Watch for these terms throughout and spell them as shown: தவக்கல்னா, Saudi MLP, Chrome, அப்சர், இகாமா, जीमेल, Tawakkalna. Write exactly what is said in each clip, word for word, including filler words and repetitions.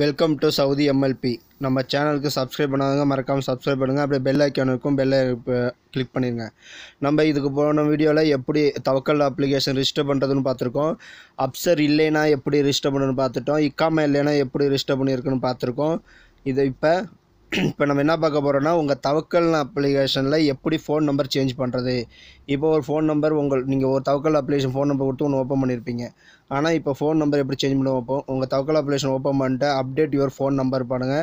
welcome to Saudi MLP நம்ம சேனலுக்கு subscribe பண்ணாதங்க மறக்காம சப்ஸ்கிரைப் பண்ணுங்க அப்படியே பெல் ஐகான் இருக்கும் பெல் கிளிக் பண்ணிருங்க நம்ம இதுக்கு போன வீடியோல எப்படி தவக்கல்னா அப்ளிகேஷன் ரெஜிஸ்டர் பண்றதுன்னு பாத்துறோம் அப்சர் இல்லேனா எப்படி ரெஜிஸ்டர் பண்ணனும் பாத்துட்டோம் இகாமா இல்லேனா எப்படி ரெஜிஸ்டர் பண்ணிருக்கணும் பாத்துறோம் இது இப்ப இப்போ நம்ம என்ன பார்க்க போறோம்னா உங்க தவக்கல்னா அப்ளிகேஷன்ல எப்படி ஃபோன் நம்பர் चेंज பண்றது இப்போ ஒரு ஃபோன் நம்பர் உங்க நீங்க ஒரு தவக்கல்னா அப்ளிகேஷன் ஃபோன் நம்பர் கொடுத்து ஓபன் பண்ணிருப்பீங்க ஆனா இப்போ ஃபோன் நம்பர் எப்படி चेंज பண்ணுவோம் உங்க தவக்கல்னா அப்ளிகேஷன் ஓபன் பண்ணிட்டு அப்டேட் யுவர் ஃபோன் நம்பர் பண்ணுங்க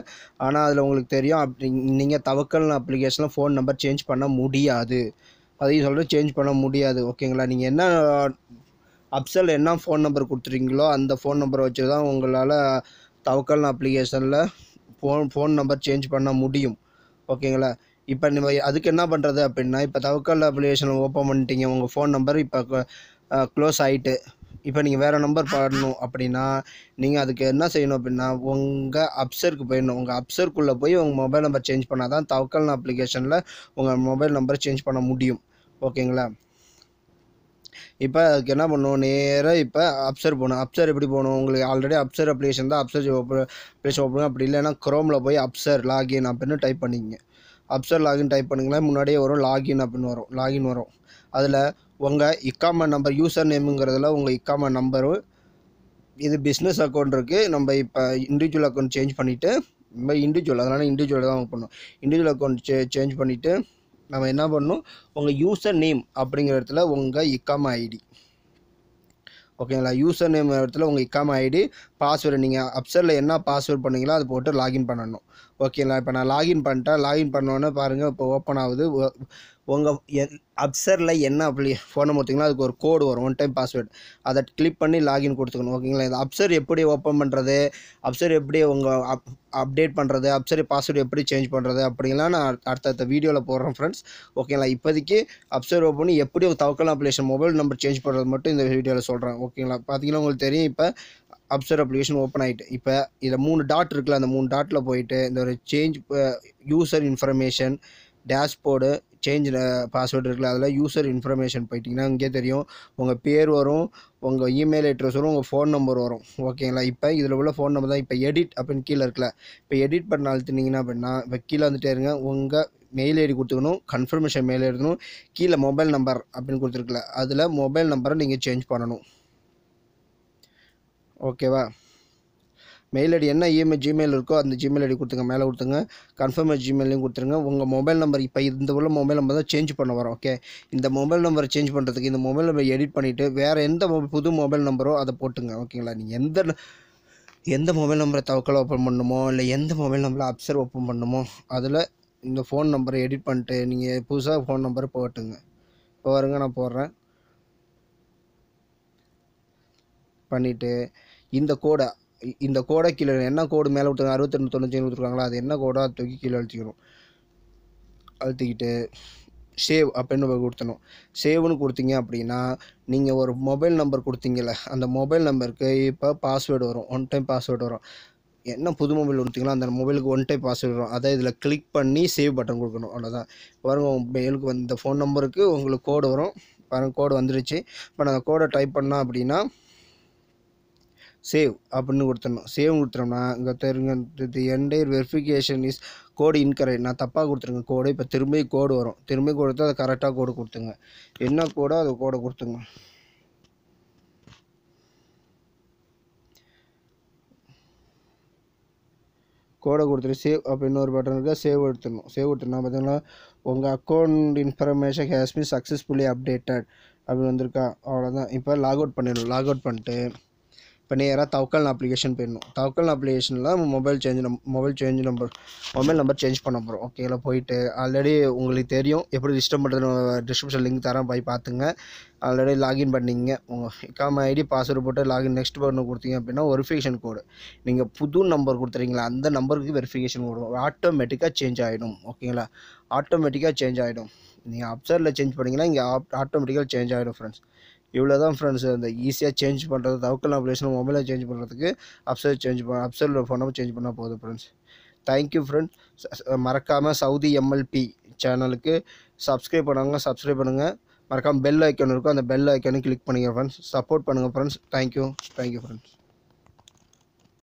ஆனா அதுல உங்களுக்கு தெரியும் நீங்க தவக்கல்னா அப்ளிகேஷன்ல ஃபோன் நம்பர் चेंज பண்ண முடியாது அதையும் சொல்றேன் चेंज பண்ண முடியாது ஓகேங்களா நீங்க என்ன அப்சல் என்ன ஃபோன் நம்பர் கொடுத்துறீங்களோ அந்த ஃபோன் நம்பர் வச்சு தான் உங்களால தவக்கல்னா அப்ளிகேஷன்ல फोन फोन नंबर चेंज பண்ண முடியும் ஓகேங்களா இப்போ நீங்க அதுக்கு என்ன பண்றது அப்படினா இப்போ தவக்கல்னா அப்ளிகேஷன் ஓபன் பண்ணிட்டீங்க உங்க ஃபோன் நம்பர் இப்போ க்ளோஸ் ஆயிட்டு இப்போ நீங்க வேற நம்பர் பாடணும் அப்படினா நீங்க அதுக்கு என்ன செய்யணும் அப்படினா உங்க அப்சருக்கு போய்ணும் உங்க அப்சர்க்குள்ள போய் உங்க மொபைல் நம்பர் चेंज பண்ணாதான் தவக்கல்னா அப்ளிகேஷன்ல உங்க மொபைல் நம்பர் चेंज பண்ண முடியும் ஓகேங்களா இப்போ அதுக்கு என்ன பண்ணனும் நேரா இப்போ அப்சர் போணும் அப்சர் எப்படி போணும் உங்களுக்கு ஆல்ரெடி அப்சர் அப்ளிகேஷன் தான் அப்சர் அப்ளிகேஷன் ஓபன் அப்படி இல்லனா Chromeல போய் அப்சர் லாகின் அப்படினு டைப் பண்ணீங்க அப்சர் லாகின் டைப் பண்ணுங்களா முன்னாடியே வரும் லாகின் அப்படினு வரும் லாகின் வரும் அதுல உங்க இகாமா நம்பர் யூசர் நேம்ங்கறதுல உங்க இகாமா நம்பர் இது business account இருக்கு நம்ம இப்போ individual account change பண்ணிட்டு நம்ம individual அதனால individual தான் பண்ணனும் individual account change பண்ணிட்டு நாம என்ன பண்ணனும் உங்க யூசர் நேம் அப்படிங்கற இடத்துல உங்க இகாமா ஐடி ஓகேங்களா யூசர் நேம் இடத்துல உங்க இகாமா ஐடி பாஸ்வேர்ட் நீங்க அப்சர்ல என்ன பாஸ்வேர்ட் பண்ணீங்களோ அது போட்டு லாகின் பண்ணனும் ஓகேங்களா இப்போ நான் லாகின் பண்ணிட்டா லாகின் பண்ணனோனே பாருங்க இப்போ ஓபன் ஆகுது உங்க அப்சர்ல என்ன ஃபோன் நம்பர் கொடுத்தீங்களோ அதுக்கு ஒரு கோட் வரும் ஒன் டைம் பாஸ்வேர்ட் அத கிளிக் பண்ணி லாகின் கொடுத்துக்கணும் ஓகேங்களா இந்த அப்சர் எப்படி ஓபன் பண்றது அப்சர் எப்படி உங்க அப்டேட் பண்றது அப்சர் பாஸ்வேர்ட் எப்படி चेंज பண்றது அப்படிங்களா நான் அடுத்த வீடியோல போடுறேன் फ्रेंड्स ஓகேங்களா இப்போதைக்கு அப்சர் ஓபன் பண்ணி எப்படி தவக்கல்னா அப்ளிகேஷன் மொபைல் நம்பர் चेंज பண்றது மட்டும் இந்த வீடியோல சொல்றேன் ஓகேங்களா பாத்தீங்களா உங்களுக்கு தெரியும் இப்போ அப்சர் அப்ளிகேஷன் ஓபன் ஆயிட்டு இப்போ இத மூணு டாட் இருக்குல அந்த மூணு டாட்ல போயிடு இந்த ஒரு change user information dashboard change password இருக்குல அதுல யூசர் இன்ஃபர்மேஷன் போய்ட்டீங்கன்னா இங்கே தெரியும் உங்க பேர் வரும் உங்க இமெயில் அட்ரஸ் வரும் உங்க ஃபோன் நம்பர் வரும் ஓகேங்களா இப்போ இதுல உள்ள ஃபோன் நம்பர் தான் இப்போ எடிட் அப்படின கீழ இருக்குல இப்போ எடிட் பண்ண அழுத்துனீங்கன்னா அப்படினா இப்போ கீழ வந்துட்டே இருங்க உங்க मेल ஐடி கொடுத்துக்கணும் கன்ஃபர்மேஷன் மெயில் எழுதணும் கீழ மொபைல் நம்பர் அப்படின கொடுத்துருக்குல அதுல மொபைல் நம்பரை நீங்க चेंज பண்ணனும் ஓகேவா मेल आईडी என்ன ईमेल जीमेल இருக்கோ அந்த जीमेल आईडी கொடுத்துங்க மேல கொடுத்துங்க कंफर्म जीमेलலயும் கொடுத்துருங்க உங்க மொபைல் நம்பர் இப்போ இந்த உள்ள மொபைல் நம்பர் தான் चेंज பண்ண வரோம் ஓகே இந்த மொபைல் நம்பரை चेंज பண்றதுக்கு இந்த மொபைல் நம்பரை எடிட் பண்ணிட்டு வேற எந்த புது மொபைல் நம்பரோ அத போடுங்க ஓகேங்களா நீங்க எந்த எந்த மொபைல் நம்பரை தவக்கல்னா ஓபன் பண்ணனுமோ இல்ல எந்த மொபைல் நம்பர்ல அப்சர் ஓபன் பண்ணனுமோ அதுல இந்த ஃபோன் நம்பரை எடிட் பண்ணிட்டு நீங்க புதுசா ஃபோன் நம்பர் போடுங்க இப்போ வரங்க நான் போறேன் பண்ணிட்டு இந்த கோட இந்த கோட கீழ என்ன கோட் மேல விட்டுங்க sixty-two ninety-nine விட்டுருக்காங்களா அது என்ன கோடா தூக்கி கீழ அழுத்திக்கணும் அழுத்திக்கிட்டு சேவ் அப்படினு கொடுத்தணும் சேவ்னு கொடுத்தீங்க அப்படினா நீங்க ஒரு மொபைல் நம்பர் கொடுத்தீங்கல அந்த மொபைல் நம்பருக்கு இப்ப பாஸ்வேர்ட் வரும் ஒன் டைம் பாஸ்வேர்ட் வரும் என்ன புது மொபைல் கொடுத்தீங்களா அந்த மொபைலுக்கு ஒன் டைம் பாஸ்வேர்ட் வரும் அத இதல கிளிக் பண்ணி சேவ் பட்டன் கொடுக்கணும் அவ்வளவுதான் பாருங்க உங்க மெயிலுக்கு வந்த ஃபோன் நம்பருக்கு உங்களுக்கு கோட் வரும் பாருங்க கோட் வந்துருச்சு இப்போ நான் கோட டைப் பண்ணா அப்படினா சேவ் அப்படினு கொடுத்தணும் சேவ் கொடுத்தோம்னா இங்க தெரியுங்க the entire verification is code incorrect நான் தப்பா கொடுத்துருங்க கோட் இப்ப திரும்ப கோட் வரும் திரும்ப கொடுத்தா அது கரெக்ட்டா கோட் கொடுத்துங்க என்ன கோடோ அது கோட் கொடுத்துங்க கோட் கொடுத்து சேவ் அப்படின ஒரு பட்டன் இருக்கு சேவ் எடுத்துறணும் சேவ் எடுத்துனா பாத்தீங்களா உங்க account information has been successfully updated அப்படி வந்திருக்கா அவ்வளவுதான் இப்ப லாக் அவுட் பண்ணிரணும் லாக் அவுட் பண்ணிட்டு पने यार तवक्कलना एप्लिकेशन पेन्नोम तवक्कलना एप्लिकेशनला mobile change mobile change number mobile number change பண்ண போறோம் ஓகேல போய்ட்டு ஆல்ரெடி உங்களுக்கு தெரியும் எப்படி ரெஜிஸ்டர் பண்றதுன்னு டிஸ்கிரிப்ஷன் லிங்க் தரேன் போய் பாத்துங்க ஆல்ரெடி லாகின் பண்ணீங்க உங்க இகாமா ஐடி பாஸ்வேர்ட் போட்டு லாகின் நெக்ஸ்ட் பட்டன் கொடுத்தீங்க அப்படினா வெரிஃபிகேஷன் கோட் நீங்க புது நம்பர் கொடுத்துறீங்களா அந்த நம்பருக்கு வெரிஃபிகேஷன் கோட் ஆட்டோமேட்டிக்கா चेंज ஆயிடும் ஓகேங்களா ஆட்டோமேட்டிக்கா चेंज ஆயிடும் நீங்க அப்சர்ல चेंज பண்ணீங்கனா இங்க ஆட்டோமேட்டிக்கா चेंज ஆயிடும் फ्रेंड्स இவ்வளவுதான் फ्रेंड्स அந்த ஈஸியா चेंज பண்றது தவக்கல்னா அப்ளிகேஷன் மொபைல चेंज பண்றதுக்கு அப்சர் चेंज பண்ண அப்சர்ல ஃபோன் நம்பர் चेंज பண்ணா போதும் फ्रेंड्स थैंक यू फ्रेंड्स மறக்காம சவுதி எம்எல்பி சேனலுக்கு சப்ஸ்கிரைப் பண்ணுங்க சப்ஸ்கிரைப் பண்ணுங்க மறக்காம பெல் ஐகான் இருக்கும் அந்த பெல் ஐகானை கிளிக் பண்ணுங்க फ्रेंड्स सपोर्ट பண்ணுங்க friends thank you thank you friends